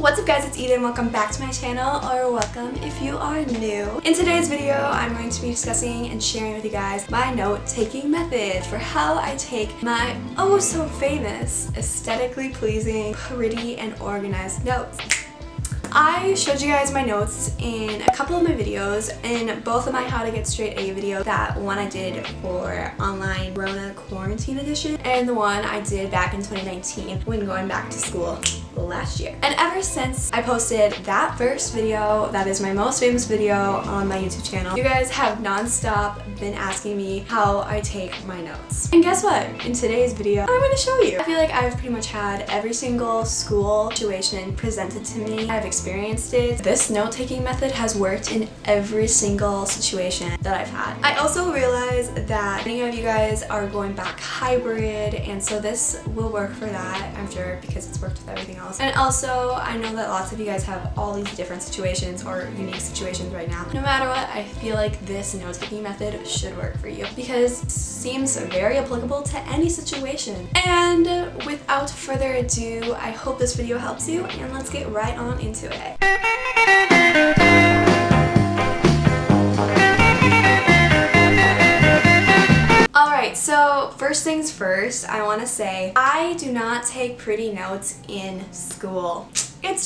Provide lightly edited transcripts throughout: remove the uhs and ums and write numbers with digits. What's up guys, it's Eden. Welcome back to my channel, or welcome if you are new. In today's video, I'm going to be discussing and sharing with you guys my note-taking method for how I take my oh so famous, aesthetically pleasing, pretty, and organized notes. I showed you guys my notes in a couple of my videos, in both of my How to Get Straight A video. That one I did for online Rona Quarantine Edition, and the one I did back in 2019 when going back to school last year. And ever since I posted that first video, that is my most famous video on my YouTube channel, you guys have nonstop been asking me how I take my notes. And guess what? In today's video, I'm going to show you. I feel like I've pretty much had every single school situation presented to me. I've experienced it. This note-taking method has worked in every single situation that I've had. I also realize that many of you guys are going back hybrid, and so this will work for that, I'm sure, because it's worked with everything else. And also, I know that lots of you guys have all these different situations or unique situations right now. No matter what, I feel like this note-taking method should work for you because it seems very applicable to any situation. And without further ado, I hope this video helps you, and let's get right on into it. So first things first, I want to say I do not take pretty notes in school. It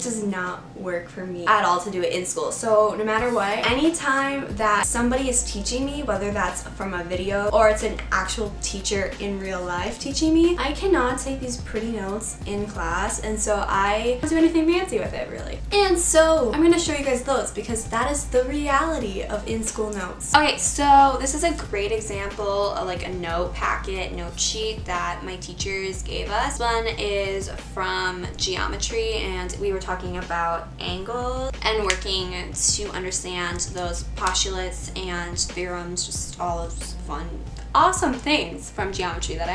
does not work for me at all to do it in school. So no matter what, anytime that somebody is teaching me, whether that's from a video or it's an actual teacher in real life teaching me, I cannot take these pretty notes in class, and so I don't do anything fancy with it really. And so I'm gonna show you guys those because that is the reality of in-school notes. Okay, so this is a great example of like a note packet, note sheet that my teachers gave us. One is from geometry, and we were talking about angles and working to understand those postulates and theorems, just all of fun, awesome things from geometry that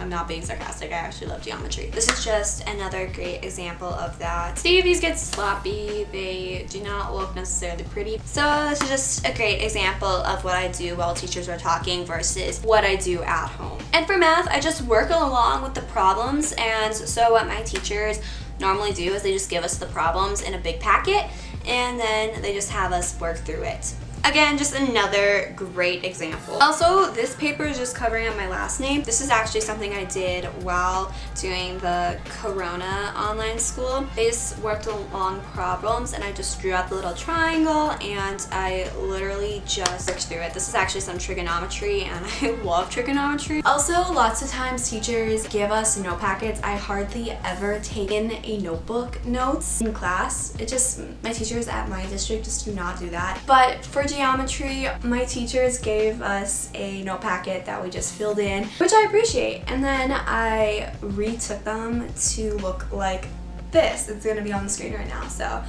I'm not being sarcastic, I actually love geometry. This is just another great example of that. See, these get sloppy, they do not look necessarily pretty. So this is just a great example of what I do while teachers are talking versus what I do at home. And for math, I just work along with the problems, and so what my teachers normally do is they just give us the problems in a big packet and then they just have us work through it. Again, just another great example. Also, this paper is just covering up my last name. This is actually something I did while doing the Corona online school. They just worked along problems and I just drew out the little triangle and I literally just worked through it. This is actually some trigonometry and I love trigonometry. Also, lots of times teachers give us note packets. I hardly ever take in a notebook notes in class. It just, my teachers at my district just do not do that. But for geometry, my teachers gave us a note packet that we just filled in, which I appreciate, and then I retook them to look like this. It's gonna be on the screen right now, so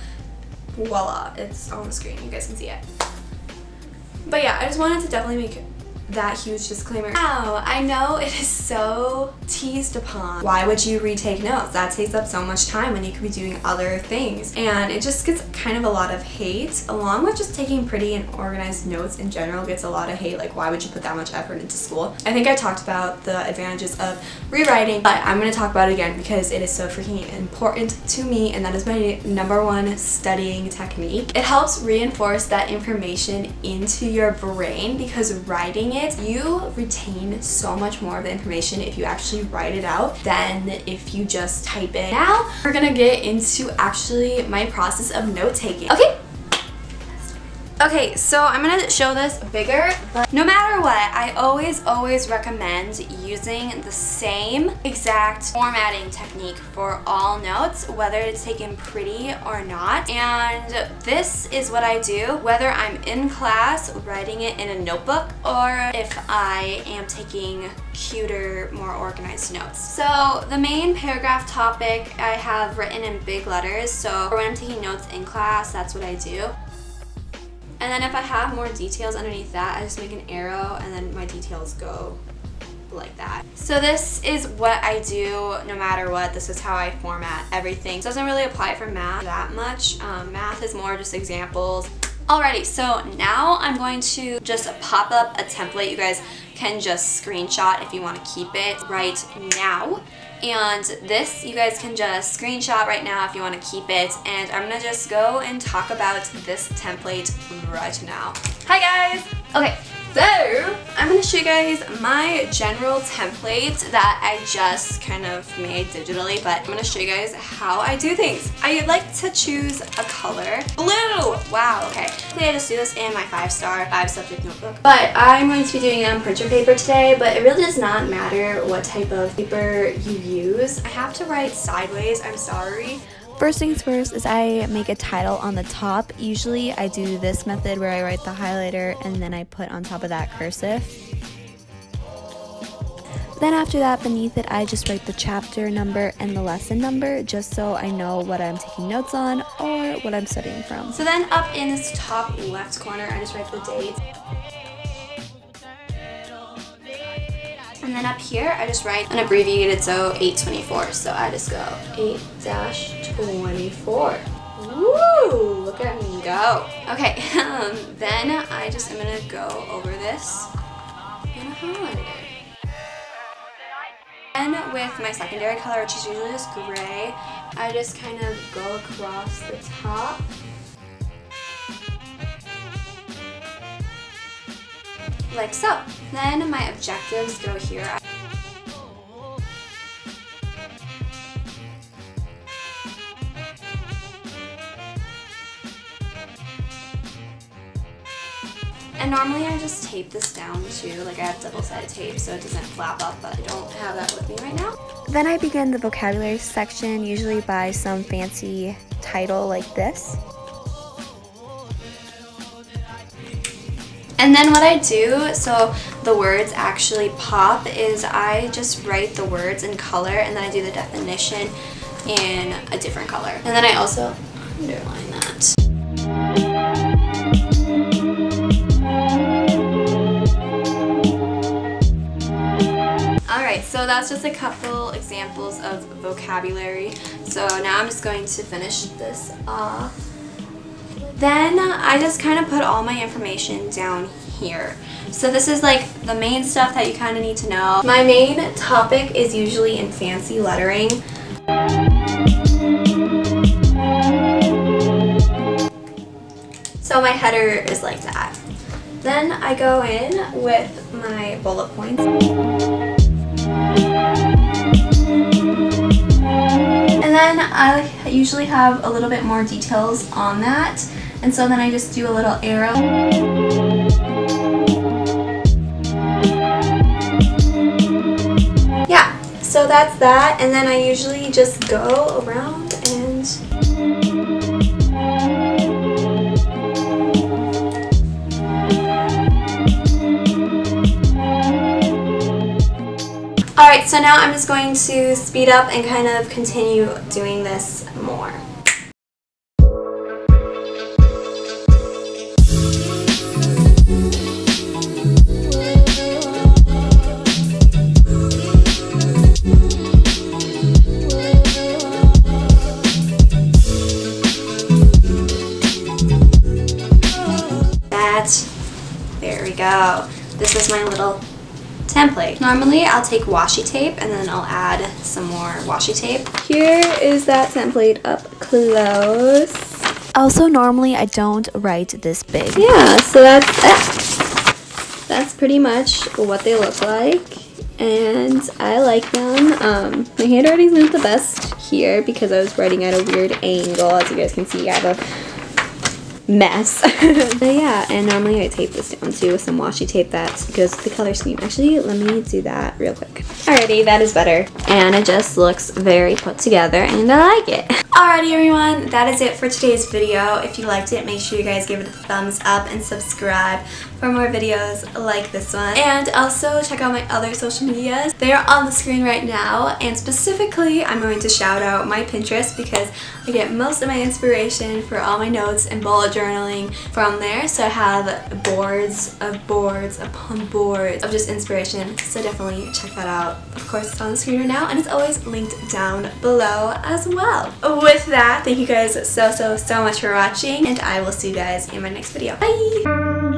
voila, it's on the screen, you guys can see it. But yeah, I just wanted to definitely make that huge disclaimer. Wow, I know it is so teased upon. Why would you retake notes? That takes up so much time when you could be doing other things. And it just gets kind of a lot of hate, along with just taking pretty and organized notes in general gets a lot of hate. Like, why would you put that much effort into school? I think I talked about the advantages of rewriting, but I'm gonna talk about it again because it is so freaking important to me, and that is my #1 studying technique. It helps reinforce that information into your brain because writing it, you retain so much more of the information if you actually write it out than if you just type it. Now we're gonna get into actually my process of note-taking. Okay, so I'm gonna show this bigger, but no matter what, I always recommend using the same exact formatting technique for all notes, whether it's taken pretty or not. And this is what I do, whether I'm in class writing it in a notebook or if I am taking cuter, more organized notes. So the main paragraph topic I have written in big letters, so when I'm taking notes in class, that's what I do. And then if I have more details underneath that, I just make an arrow and then my details go like that. So this is what I do no matter what. This is how I format everything. It doesn't really apply for math that much. Math is more just examples. Alrighty, so now I'm going to just pop up a template you guys can just screenshot if you want to keep it right now. And this you guys can just screenshot right now if you want to keep it, and I'm gonna just go and talk about this template right now. Hi guys! Okay, so I'm gonna show you guys my general template that I just kind of made digitally, but I'm gonna show you guys how I do things. I like to choose a color. Blue! Wow, okay. Today I just do this in my 5-star 5 subject notebook. But I'm going to be doing it on printer paper today, but it really does not matter what type of paper you use. I have to write sideways, I'm sorry. First things first is I make a title on the top. Usually I do this method where I write the highlighter and then I put on top of that cursive. Then after that, beneath it, I just write the chapter number and the lesson number just so I know what I'm taking notes on or what I'm studying from. So then up in this top left corner, I just write the date. And then up here, I just write an abbreviated, so 824. So I just go 8-24. Woo! Look at me go. Okay, then I just am gonna go over this in a highlighter. Then with my secondary color, which is usually just gray, I just kind of go across the top. Like so. Then my objectives go here. And normally I just tape this down too, like I have double-sided tape so it doesn't flap up, but I don't have that with me right now. Then I begin the vocabulary section, usually by some fancy title like this. And then what I do, so the words actually pop, is I just write the words in color and then I do the definition in a different color. And then I also underline that. Alright, so that's just a couple examples of vocabulary. So now I'm just going to finish this off. Then I just kind of put all my information down here. So this is like the main stuff that you kind of need to know. My main topic is usually in fancy lettering. So my header is like that. Then I go in with my bullet points. And then I usually have a little bit more details on that. And so then I just do a little arrow. Yeah, so that's that. And then I usually just go around and... Alright, so now I'm just going to speed up and kind of continue doing this more. There we go. This is my little template. Normally I'll take washi tape and then I'll add some more washi tape. Here is that template up close. Also normally I don't write this big. Yeah, so that's pretty much what they look like, and I like them. My handwriting's not the best here because I was writing at a weird angle. As you guys can see, I have a mess. But yeah, and normally I tape this down too with some washi tape that goes with the color scheme. Actually, let me do that real quick. Alrighty, that is better. And it just looks very put together and I like it. Alrighty everyone, that is it for today's video. If you liked it, make sure you guys give it a thumbs up and subscribe for more videos like this one. And also check out my other social medias. They are on the screen right now, and specifically I'm going to shout out my Pinterest because I get most of my inspiration for all my notes and bullet journaling from there. So I have boards upon boards of just inspiration, so definitely check that out. Of course it's on the screen right now and it's always linked down below as well. With that, thank you guys so much for watching, and I will see you guys in my next video. Bye!